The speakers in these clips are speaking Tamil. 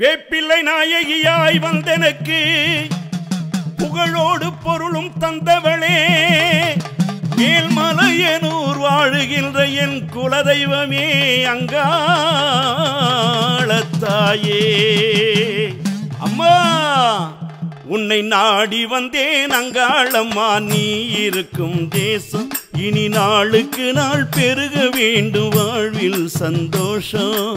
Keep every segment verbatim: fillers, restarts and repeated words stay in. வேப்பிள்ளை நாயகியாய் வந்தனக்கு புகழோடு பொருளும் தந்தவளே, மேல் மலையனூர் வாழுகின்ற என் குலதெய்வமே அங்காளத்தாயே. அம்மா உன்னை நாடி வந்தேன் அங்காளம்மா, நீ இருக்கும் தேசம் இனி நாளுக்கு நாள் பெருக வேண்டும், வாழ்வில் சந்தோஷம்.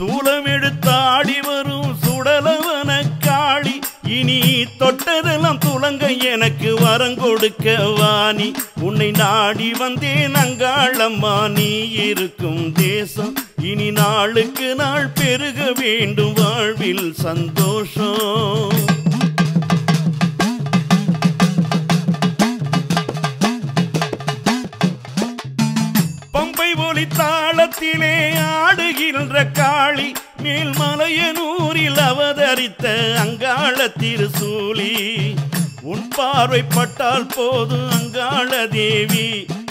சூலமெடுத்தாடி வரும் சுடலவன காளி, இனி தொட்டதெல்லாம் துலங்க எனக்கு வரங்கொடுக்க வாணி. உன்னை நாடி வந்தேன் அங்காளம்மா, நீ இருக்கும் தேசம் இனி நாளுக்கு நாள் பெருக வேண்டும், வாழ்வில் சந்தோஷம். பம்பை ஒலி தாளத்திலே ஆடுகின்ற காளி, மேல் மலையனூரில் அவதரித்த அங்காள திருசூலி, உன் பார்வைப்பட்டால் போதும் அங்காள தேவி,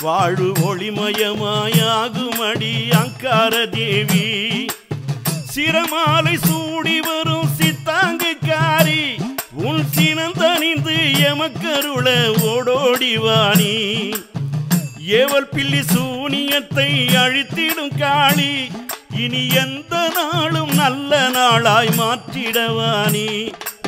வாழு ஒளிமயமாயாகுமடி அங்கார தேவி. சிரமாலை சூடி வரும் சித்தாங்கு காரி, உன் சினந்தணிந்து எமக்கருள ஓடோடிவாணி. ஏவல் பிள்ளி சூனியத்தை அழித்திடும் காளி, இனி எந்த நாளும் நல்ல நாளாய் மாற்றிடவானி.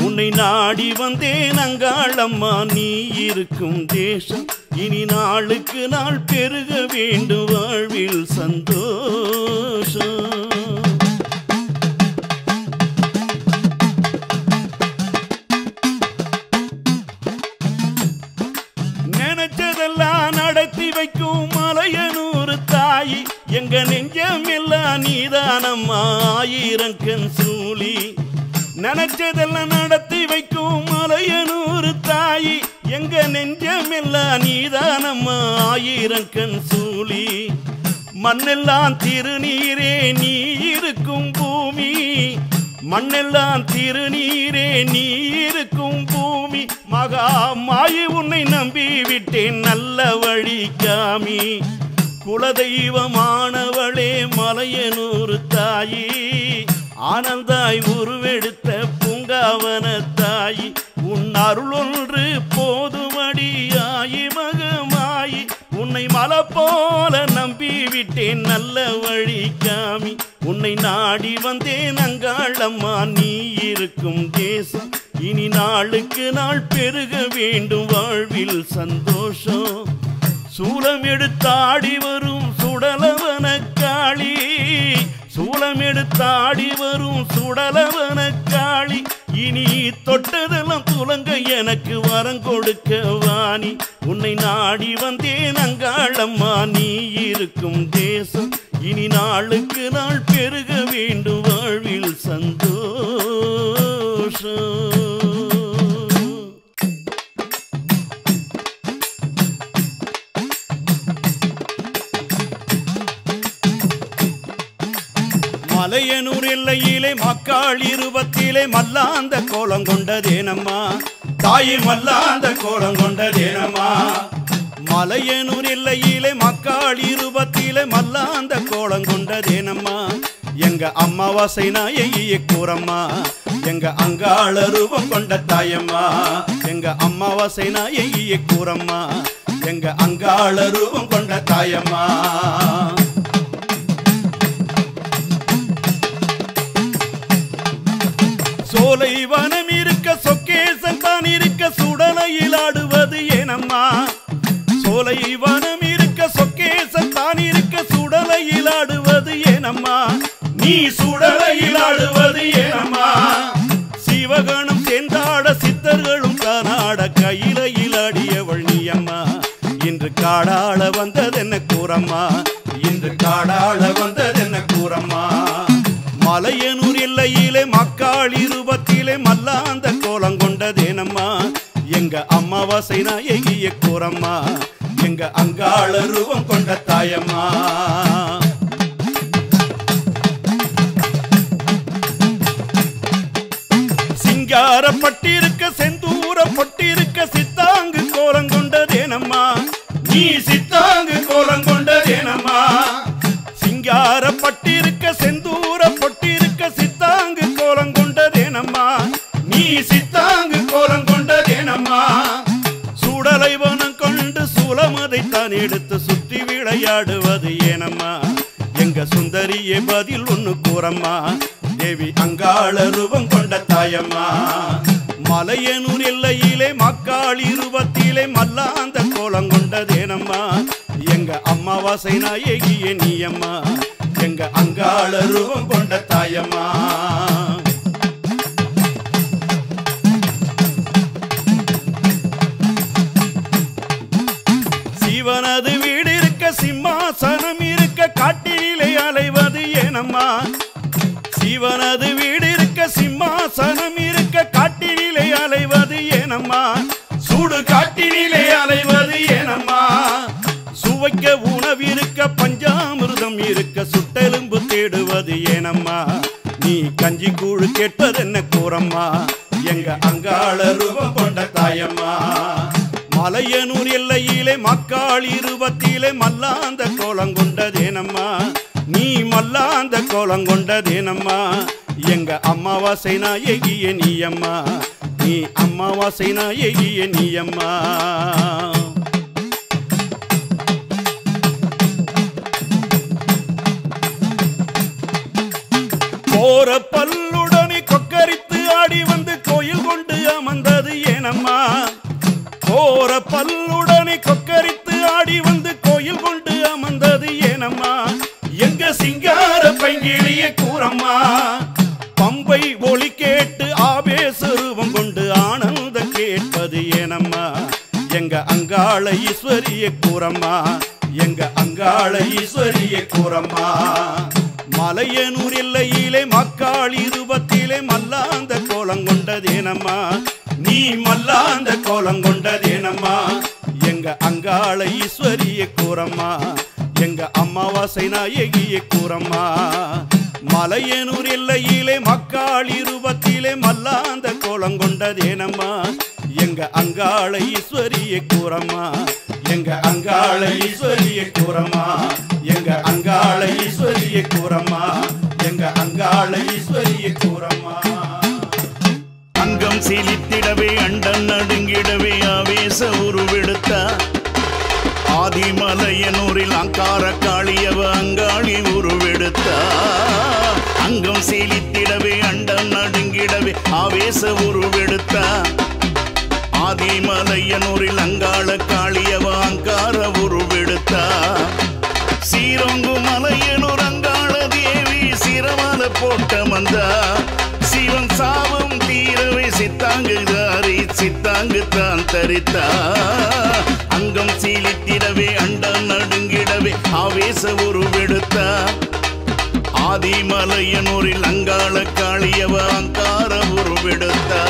உன்னை நாடி வந்தேன் அங்காளம்மா, நீ இருக்கும் தேசம் இனி நாளுக்கு நாள் பெருக வேண்டும், வாழ்வில் சந்தோஷம். நினைச்சதெல்லாம் நடத்தி வைக்கும் மலையனூர் தாயி, எங்க நெஞ்சமெல்லாம் நீதானம்மா ஆயிரங்கன் சூலி. நினைச்சதெல்லாம் நடத்தி வைக்கும் மலையனூர் தாயி, எங்க நெஞ்சமெல்லாம் நீதானம்மா ஆயிரங்கன் சூலி. மண்ணெல்லாம் திருநீரே நீ இருக்கும் பூமி, மண்ணெல்லாம் திருநீரே நீ இருக்கும் பூமி. மகா மாயி உன்னை நம்பி விட்டேன் நல்ல வழி காமி, குலதெய்வமானவளே மலையனூர் தாயி, ஆனந்தாய் உருவெடுத்த பூங்காவன தாயி. உன் அருள் ஒன்று போதுமடியாயி மகமாயி, உன்னை மலை போல நம்பி விட்டேன் நல்ல வழி காமி. உன்னை நாடி வந்தேன் அங்காளம்மா, நீ இருக்கும் தேசம் இனி நாளுக்கு நாள் பெருக வேண்டும், வாழ்வில் சந்தோஷம். சூலமெடுத்தாடி வரும் சுடலவன காளி, சூலமெடுத்தாடி வரும் சுடலவன காளி, இனி தொட்டதெல்லாம் துலங்க எனக்கு வரங்கொடுக்க வாணி. உன்னை நாடி வந்தேன் அங்காளம்மா, நீ இருக்கும் தேசம் இனி நாளுக்கு நாள் பெருக வேண்டும், வாழ்வில் சந்தோஷம். மலையனூர் எல்லையிலே மக்காள் இருபத்திலே மல்லாந்த கோலம் கொண்டதேனம்மா, தாயி மல்லாந்த கோலம் கொண்டதேனம்மா. மலையனூர் எல்லையிலே மக்காள் இருபத்திலே மல்லாந்த கோலம் கொண்டதேனம்மா, எங்க அம்மாவாசை நாயகியே கூறம்மா, எங்க அங்காள ரூபம் கொண்ட தாயம்மா. எங்க அம்மாவாசை நாயகியே கூறம்மா, எங்க அங்காள ரூபம் கொண்ட தாயம்மா. சோலை வனம் இருக்க சொக்கேசன் தான் இருக்க சுடலையில் ஆடுவது ஏனம்மா, சோலை வனம் இருக்க சொக்கேசன் தான் இருக்க சுடலையில் ஆடுவது ஏனம்மா, நீ சுடலையில் ஆடுவது ஏனம்மா. சிவகணம் சேர்ந்தாட சித்தர்களும் தானாட கையிலையில் ஆடியவள் நீயம்மா, இன்று காடாள வந்ததென்ன கூறம்மா, இன்று காடாள வந்ததென்ன கூறம்மா. மலையனூர் எல்லையிலே மக்காள் இருபத்திலே மல்லாந்த கோலம் கொண்டதேனம்மா, எங்க அம்மாவாசை நாயகியே கூறம்மா, எங்க அங்காள ரூபம் கொண்ட தாயம்மா. சிங்காரப்பட்டிருக்க செந்தூரப்பட்டிருக்க சித்தாங்கு கோலம் கொண்டதேனம்மா, நீ சித்தாங்கு கோலம் கொண்டதேனம்மா. சிங்காரப்பட்டிருக்க செந்தூரப்பட்டிருக்க சித்தாங்கு கோலங்கொண்ட நீ சித்தாங்கு கோலம் கொண்டதேனம்மா. சுடலை வனம் கொண்டு சுலமதை தான் எடுத்து சுற்றி விளையாடுவது ஏனம்மா? எங்க சுந்தரியே பதில் ஒன்னு கூறம்மா. தேவி அங்காள ரூபம் கொண்ட தாயம்மா. மலையனூர் எல்லையிலே மக்காள் இருபத்திலே மல்லாந்த கோலம் கொண்டதேனம்மா. எங்க அம்மாவாசை நாயகியே நீயம்மா. எங்க அங்காள ரூபம் கொண்ட தாயம்மா. சிவனது வீடு இருக்க சிம்மாசனம் இருக்க காட்டிலே அலைவது ஏனம்மா? சிவனது வீடு இருக்க சிம்மாசனம் இருக்க காட்டிலே அலைவது ஏனம்மா? சூடு காட்டிலே அலைவது ஏனம்மா? சுவைக்க உணவிருக்க பஞ்சாமிர்தம் இருக்க சுட்டெலும்பு தேடுவது ஏனம்மா? நீ கஞ்சி கூழு கேட்பது என்ன கூறம்மா? எங்க அங்காள ரூபம் கொண்ட தாயம்மா. மலையனூர் எல்லையிலே மக்காள் இருபத்திலே மல்லாந்த கோலம் கொண்டதேனம்மா. நீ மல்லாந்த கோலம் கொண்டதேனம்மா? எங்க அம்மாவாசை நாயகியே நீயம்மா. நீ அம்மாவாசை நாயகியே நீயம்மா. போற பல்லுடனே கொக்கரித்து ஆடி வந்து கோயில் கொண்டு அமர்ந்தது ஏனம்மா? போற பல்லுடனே கொக்கரித்து ஆடி வந்து கோயில் கொண்டு அமர்ந்தது ஏனம்மா? எங்க சிங்கார பைங்கிளிய கூறம்மா. பம்பை ஒளி கேட்டு ஆவேச ரூபம் கொண்டு ஆனந்த கேட்பது ஏனம்மா? எங்க அங்காள ஈஸ்வரிய கூறம்மா. எங்க அங்காள ஈஸ்வரிய கூறம்மா. மலையனூர் எல்லையிலே மக்காள் இருபத்திலே மல்லாந்த கோலம் கொண்டதேனம்மா. நீ மல்லாந்த கோலம் கொண்டதேனம்மா? எங்க அங்காள ஈஸ்வரிய கூறம்மா. எங்க அம்மாவாசை நாயகிய கூறம்மா. மலையனூர் எல்லையிலே மக்காள் இருபத்திலே மல்லாந்த கோலம் கொண்டதேனம்மா. எங்க அங்காள ஈஸ்வரிய கூறம்மா. எங்க அங்காள ஈஸ்வரிய கூறம்மா. எங்க அங்காள ஈஸ்வரிய கூறம்மா. எங்க அங்காள ஈஸ்வரிய கூறம்மா. அங்கம் சிலித்திடவே அண்டம் நடுங்கிடவே ஆவேச உருவெடுத்தா. ஆதிமலையனூரில் அங்கார காளியவ அங்காளி உருவெடுத்தா. அங்கம் சிலித்திடவே அண்டம் நடுங்கிடவே ஆவேச உருவெடுத்தா. ஆதிமலையனூரில் அங்காள காளியவ அங்கார உருவெடுத்தா. சீரங்கு மலையனூர் அங்காள தேவி சிரவால போட்ட மந்தா. சிவன் சாபம் தீரவை சித்தாங்கு தாரி சித்தாங்கு தான் தரித்தா. அங்கம் சீலித்திடவே அண்டம் நடுங்கிடவே ஆவேச உருவெடுத்தா. ஆதிமலையனூரில் அங்காள காளியவ அங்கார உருவெடுத்தா.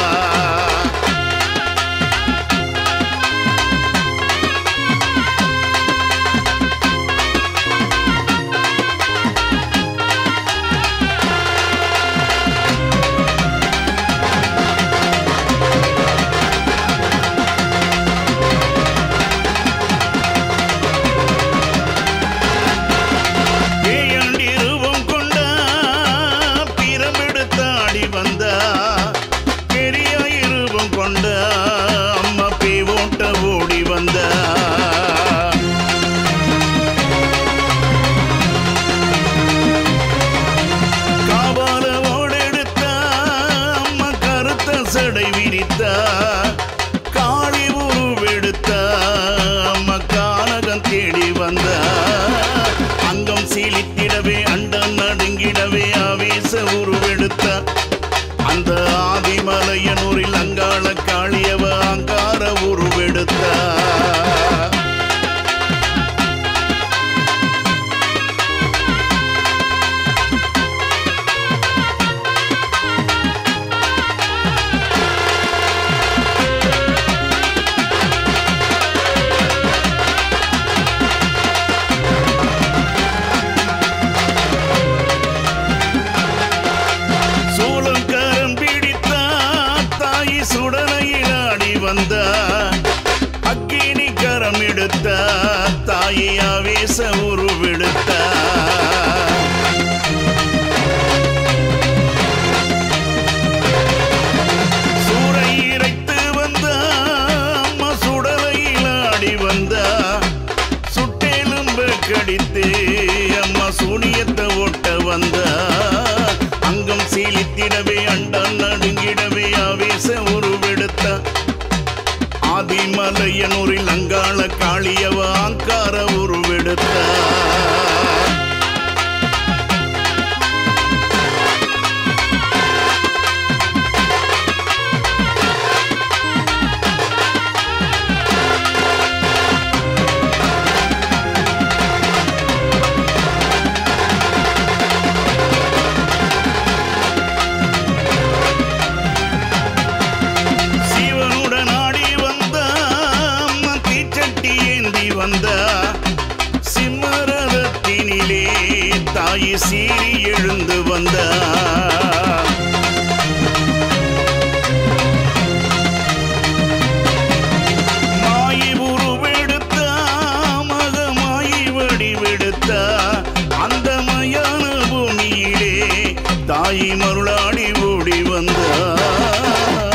தாயி மருளாடி ஓடி வந்தார்.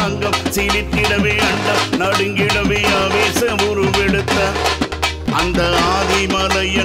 அங்கம் சிலித்திடவே அண்டம் நடுங்கிடவே ஆவேசம் உருவெடுத்த அந்த ஆதிமலைய